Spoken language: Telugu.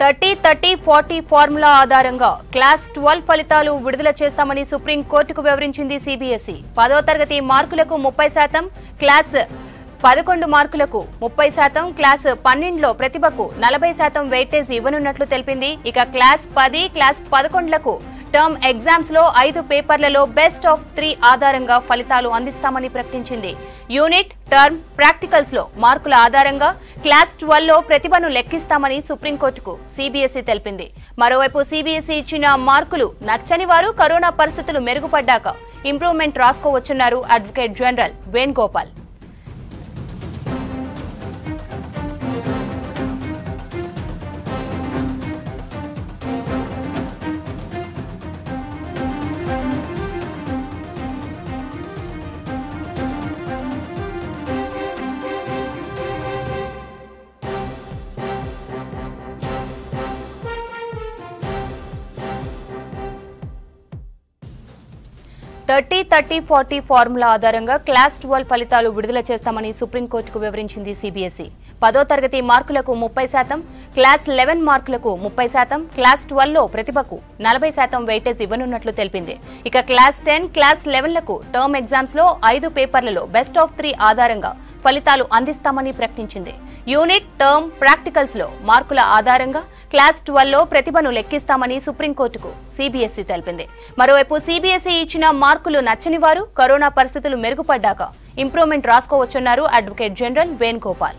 30-30-40 ఫార్ములా ఆధారంగా క్లాస్ 12 ఫలితాలు విడుదల చేస్తామని సుప్రీం కోర్టుకు వివరించింది CBSE 10వ తరగతి మార్కులకు 30%, క్లాస్ 11 మార్కులకు 30%, క్లాస్ 12 లో ప్రతిభకు 40% వెయిటేజ్ ఇవ్వనున్నట్లు తెలిపింది। ఇక క్లాస్ 10, క్లాస్ 11 లకు టర్మ్ ఎగ్జామ్స్ లో 5 పేపర్లలో బెస్ట్ ఆఫ్ 3 ఆధారంగా ఫలితాలు అందిస్తామని ప్రకటించింది। యూనిట్, టర్మ్, ప్రాక్టికల్స్ లో మార్కుల ఆధారంగా క్లాస్ 12 లో ప్రతిభను లెక్కిస్తామని సుప్రీం కోర్టుకు CBSE తెలిపింది। మరోవైపు CBSE ఇచ్చిన మార్కులు నచ్చని వారు కరోనా పరిస్థితులు మెరుగుపడ్డాక ఇంప్రూవ్‌మెంట్ రాసుకోవచ్చున్నారు అడ్వకేట్ జనరల్ వేణుగోపాల్।30-30-40 ఫార్ములా ఆధారంగా క్లాస్ 12 ఫలితాలు విడుదల చేస్తామని సుప్రీం కోర్టుకు వివరించింది CBSE 10వ తరగతి మార్కులకు 30%, క్లాస్ 11 మార్కులకు 30%, క్లాస్ 12 లో ప్రతిభకు 40% వెయిటేజ్ ఇవ్వనున్నట్లు తెలిపింది। ఇక క్లాస్ 10, క్లాస్ 11 లకు టర్మ్ ఎగ్జామ్స్ లో 5 పేపర్లలో బెస్ట్ ఆఫ్ 3 ఆధారంగా ఫలితాలు అందిస్తామని ప్రకటించింది। యూనిట్, టర్మ్, ప్రాక్టికల్స్ లో మార్కుల ఆధారంగా క్లాస్ 12 లో ప్రతిభను లెక్కిస్తామని సుప్రీం కోర్టుకు CBSE తెలిపింది। మరోవైపు CBSE ఇచ్చిన మార్కులు నచ్చని వారు కరోనా పరిస్థితులు మెరుగుపడ్డాక ఇంప్రూవ్‌మెంట్ రాసుకోవచ్చున్నారు అడ్వకేట్ జనరల్ వేణుగోపాల్।